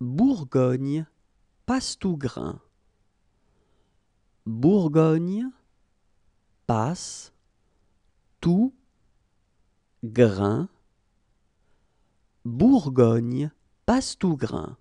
Bourgogne passe tout grain. Bourgogne passe tout grain. Bourgogne passe tout grain.